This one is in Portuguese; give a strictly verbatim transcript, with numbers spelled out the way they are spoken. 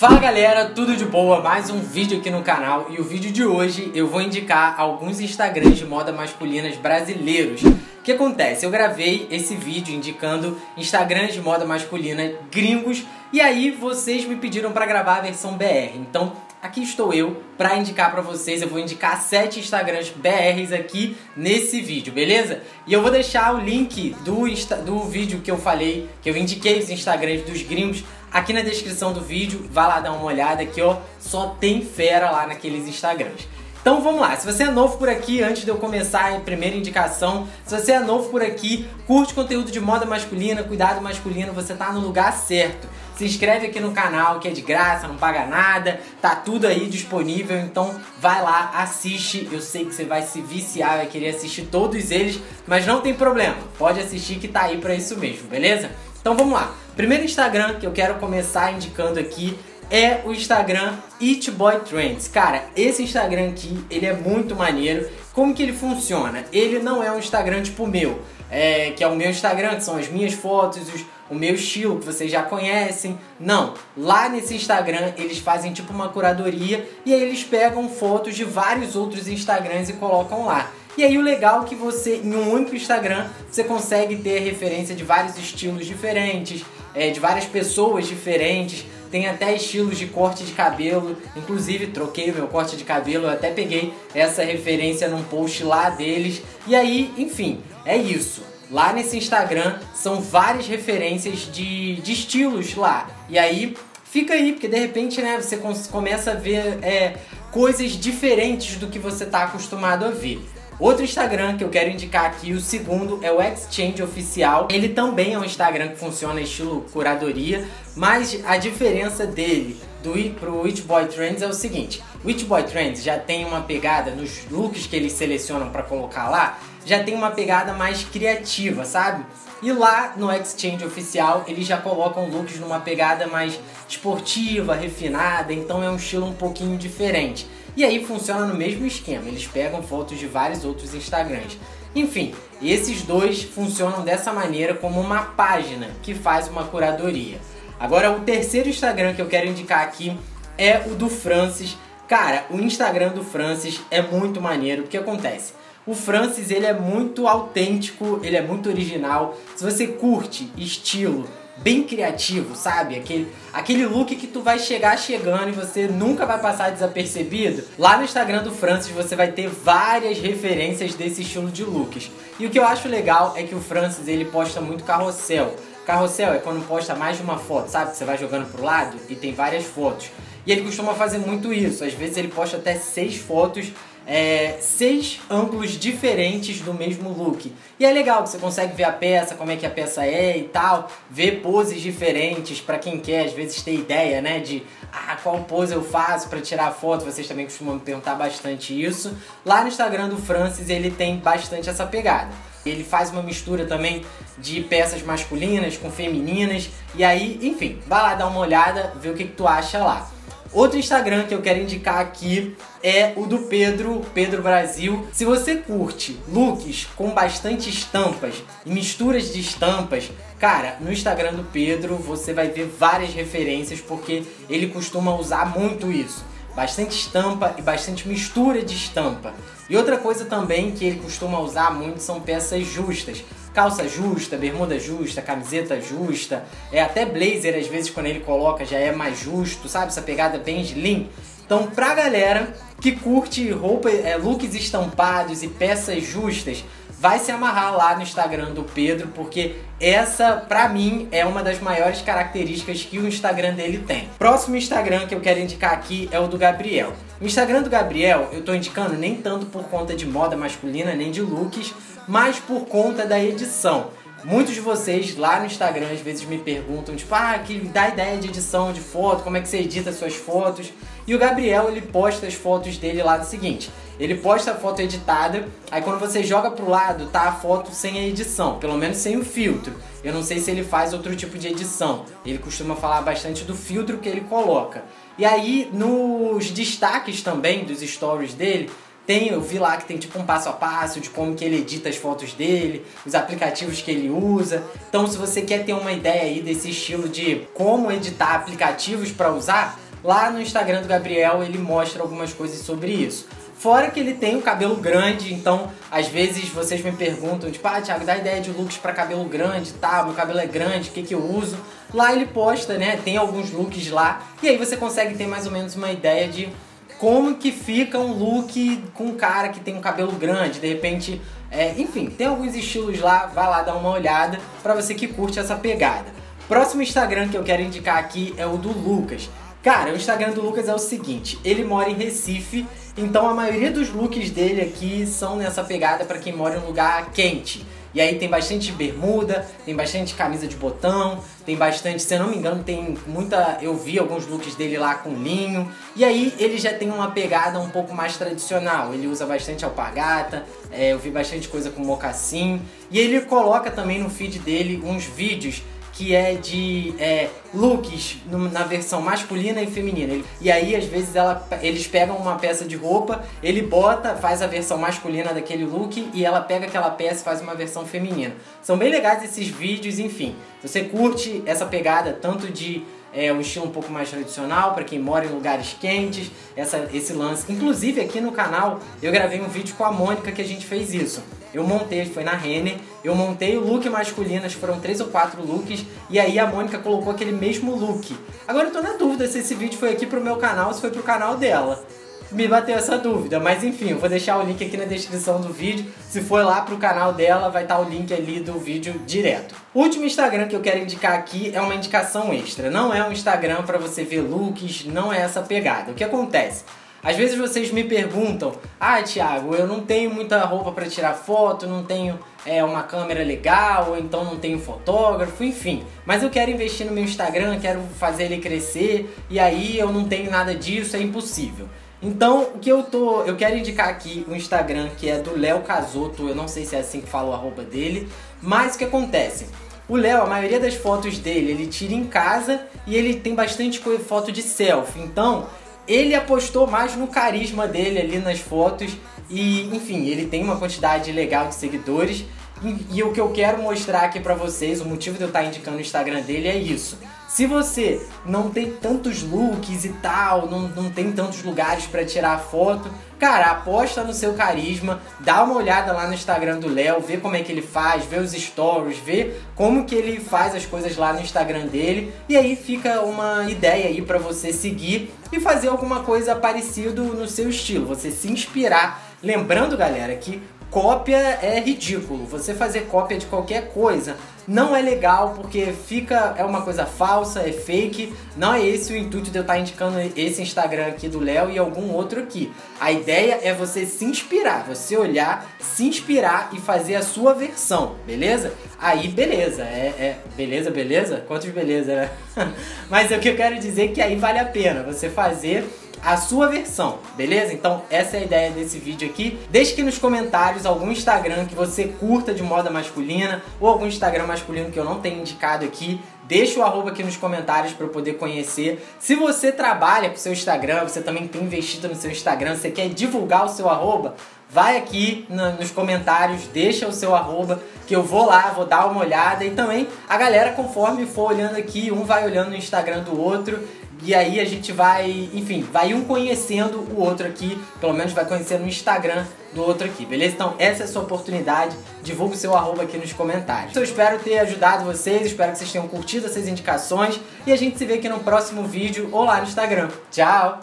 Fala galera, tudo de boa? Mais um vídeo aqui no canal e o vídeo de hoje eu vou indicar alguns Instagrams de moda masculinas brasileiros. O que acontece? Eu gravei esse vídeo indicando Instagrams de moda masculina gringos e aí vocês me pediram para gravar a versão B R, então aqui estou eu para indicar para vocês. Eu vou indicar sete Instagrams B Rs aqui nesse vídeo, beleza? E eu vou deixar o link do, insta do vídeo que eu falei, que eu indiquei os Instagrams dos gringos, aqui na descrição do vídeo. Vai lá dar uma olhada aqui, ó, só tem fera lá naqueles Instagrams. Então vamos lá, se você é novo por aqui, antes de eu começar a primeira indicação, se você é novo por aqui, curte conteúdo de moda masculina, cuidado masculino, você tá no lugar certo. Se inscreve aqui no canal, que é de graça, não paga nada, tá tudo aí disponível, então vai lá, assiste. Eu sei que você vai se viciar, vai querer assistir todos eles, mas não tem problema, pode assistir que tá aí pra isso mesmo, beleza? Então vamos lá, primeiro Instagram que eu quero começar indicando aqui é o Instagram ItBoyTrends. Cara, esse Instagram aqui, ele é muito maneiro. Como que ele funciona? Ele não é um Instagram tipo o meu, é, que é o meu Instagram, que são as minhas fotos, os, o meu estilo, que vocês já conhecem. Não, lá nesse Instagram eles fazem tipo uma curadoria e aí eles pegam fotos de vários outros Instagrams e colocam lá. E aí o legal é que você, em um único Instagram, você consegue ter referência de vários estilos diferentes, é, de várias pessoas diferentes. Tem até estilos de corte de cabelo, inclusive troquei o meu corte de cabelo, eu até peguei essa referência num post lá deles. E aí, enfim, é isso. Lá nesse Instagram são várias referências de, de estilos lá. E aí, fica aí, porque de repente, né, você começa a ver é, coisas diferentes do que você tá acostumado a ver. Outro Instagram que eu quero indicar aqui, o segundo, é o Exchange Oficial. Ele também é um Instagram que funciona estilo curadoria, mas a diferença dele do pro ItBoyTrends é o seguinte: o ItBoyTrends já tem uma pegada nos looks que eles selecionam para colocar lá, já tem uma pegada mais criativa, sabe? E lá no Exchange Oficial eles já colocam looks numa pegada mais esportiva, refinada, então é um estilo um pouquinho diferente. E aí funciona no mesmo esquema, eles pegam fotos de vários outros Instagrams. Enfim, esses dois funcionam dessa maneira, como uma página que faz uma curadoria. Agora, o terceiro Instagram que eu quero indicar aqui é o do Francis. Cara, o Instagram do Francis é muito maneiro. O que acontece? O Francis, ele é muito autêntico, ele é muito original. Se você curte estilo bem criativo, sabe? Aquele, aquele look que tu vai chegar chegando e você nunca vai passar desapercebido. Lá no Instagram do Francis você vai ter várias referências desse estilo de looks. E o que eu acho legal é que o Francis, ele posta muito carrossel. Carrossel é quando posta mais de uma foto, sabe? Você vai jogando pro lado e tem várias fotos. E ele costuma fazer muito isso. Às vezes ele posta até seis fotos, é, seis ângulos diferentes do mesmo look. E é legal que você consegue ver a peça, como é que a peça é e tal, ver poses diferentes, pra quem quer às vezes ter ideia, né, de ah, qual pose eu faço pra tirar a foto. Vocês também costumam me perguntar bastante isso. Lá no Instagram do Francis ele tem bastante essa pegada. Ele faz uma mistura também de peças masculinas com femininas. E aí, enfim, vai lá dar uma olhada, ver o que, que tu acha lá. Outro Instagram que eu quero indicar aqui é o do Pedro, Pedro Brasil. Se você curte looks com bastante estampas e misturas de estampas, cara, no Instagram do Pedro você vai ver várias referências, porque ele costuma usar muito isso. Bastante estampa e bastante mistura de estampa. E outra coisa também que ele costuma usar muito são peças justas. Calça justa, bermuda justa, camiseta justa, é até blazer às vezes quando ele coloca já é mais justo, sabe? Essa pegada bem slim. Então pra galera que curte roupa, é, looks estampados e peças justas, vai se amarrar lá no Instagram do Pedro, porque essa, pra mim, é uma das maiores características que o Instagram dele tem. Próximo Instagram que eu quero indicar aqui é o do Gabriel. O Instagram do Gabriel eu tô indicando nem tanto por conta de moda masculina, nem de looks, mas por conta da edição. Muitos de vocês lá no Instagram às vezes me perguntam, tipo, ah, que dá ideia de edição de foto, como é que você edita suas fotos? E o Gabriel, ele posta as fotos dele lá do seguinte: ele posta a foto editada, aí quando você joga pro lado, tá a foto sem a edição, pelo menos sem o filtro. Eu não sei se ele faz outro tipo de edição, ele costuma falar bastante do filtro que ele coloca. E aí, nos destaques também dos stories dele, tem, eu vi lá que tem tipo um passo a passo de como que ele edita as fotos dele, os aplicativos que ele usa. Então se você quer ter uma ideia aí desse estilo de como editar aplicativos para usar, Lá no Instagram do Gabriel ele mostra algumas coisas sobre isso. Fora que ele tem o cabelo grande, então às vezes vocês me perguntam, tipo, ah, Thiago, dá ideia de looks pra cabelo grande, tá, meu cabelo é grande, o que que eu uso? Lá ele posta, né, tem alguns looks lá, e aí você consegue ter mais ou menos uma ideia de como que fica um look com um cara que tem um cabelo grande, de repente, é, enfim, tem alguns estilos lá, vai lá dar uma olhada pra você que curte essa pegada. Próximo Instagram que eu quero indicar aqui é o do Lucas. Cara, o Instagram do Lucas é o seguinte, ele mora em Recife, então a maioria dos looks dele aqui são nessa pegada pra quem mora em um lugar quente. E aí tem bastante bermuda, tem bastante camisa de botão, tem bastante, se eu não me engano, tem muita... Eu vi alguns looks dele lá com linho. E aí ele já tem uma pegada um pouco mais tradicional, ele usa bastante alpargata, é, eu vi bastante coisa com mocassim. E ele coloca também no feed dele uns vídeos que é de é, looks na versão masculina e feminina. E aí, às vezes, ela, eles pegam uma peça de roupa, ele bota, faz a versão masculina daquele look e ela pega aquela peça e faz uma versão feminina. São bem legais esses vídeos, enfim. Se você curte essa pegada tanto de é, um estilo um pouco mais tradicional, para quem mora em lugares quentes, essa, esse lance. Inclusive, aqui no canal, eu gravei um vídeo com a Mônica que a gente fez isso. Eu montei, foi na Rene, eu montei o look masculino, acho que foram três ou quatro looks, e aí a Mônica colocou aquele mesmo look. Agora eu tô na dúvida se esse vídeo foi aqui pro meu canal ou se foi pro canal dela. Me bateu essa dúvida, mas enfim, eu vou deixar o link aqui na descrição do vídeo. Se for lá pro canal dela, vai estar o link ali do vídeo direto. O último Instagram que eu quero indicar aqui é uma indicação extra. Não é um Instagram pra você ver looks, não é essa pegada. O que acontece? Às vezes vocês me perguntam, ah, Thiago, eu não tenho muita roupa para tirar foto, não tenho é, uma câmera legal, ou então não tenho fotógrafo, enfim. Mas eu quero investir no meu Instagram, quero fazer ele crescer, e aí eu não tenho nada disso, é impossível. Então, o que eu tô, eu quero indicar aqui um Instagram que é do Léo Casotto, eu não sei se é assim que fala o arroba dele, mas o que acontece? O Léo, a maioria das fotos dele, ele tira em casa e ele tem bastante foto de selfie, então... Ele apostou mais no carisma dele ali nas fotos e, enfim, ele tem uma quantidade legal de seguidores e, e o que eu quero mostrar aqui pra vocês, o motivo de eu estar indicando o Instagram dele é isso. Se você não tem tantos looks e tal, não, não tem tantos lugares pra tirar foto, cara, aposta no seu carisma, dá uma olhada lá no Instagram do Léo, vê como é que ele faz, vê os stories, vê como que ele faz as coisas lá no Instagram dele, e aí fica uma ideia aí pra você seguir e fazer alguma coisa parecida no seu estilo, você se inspirar. Lembrando, galera, que cópia é ridículo, você fazer cópia de qualquer coisa não é legal porque fica, é uma coisa falsa, é fake, não é esse o intuito de eu estar indicando esse Instagram aqui do Léo e algum outro aqui. A ideia é você se inspirar, você olhar, se inspirar e fazer a sua versão, beleza? Aí beleza, é, é beleza, beleza? Quantos beleza, né? Mas é o que eu quero dizer que aí vale a pena você fazer a sua versão, beleza? Então essa é a ideia desse vídeo aqui. Deixe aqui nos comentários algum Instagram que você curta de moda masculina ou algum Instagram masculino que eu não tenha indicado aqui. Deixa o arroba aqui nos comentários para eu poder conhecer. Se você trabalha com o seu Instagram, você também tem investido no seu Instagram, você quer divulgar o seu arroba, vai aqui na, nos comentários, deixa o seu arroba, que eu vou lá, vou dar uma olhada. E também a galera, conforme for olhando aqui, um vai olhando no Instagram do outro. E aí a gente vai, enfim, vai um conhecendo o outro aqui, pelo menos vai conhecendo o Instagram do outro aqui, beleza? Então essa é a sua oportunidade, divulga o seu arroba aqui nos comentários. Eu espero ter ajudado vocês, espero que vocês tenham curtido essas indicações e a gente se vê aqui no próximo vídeo ou lá no Instagram. Tchau!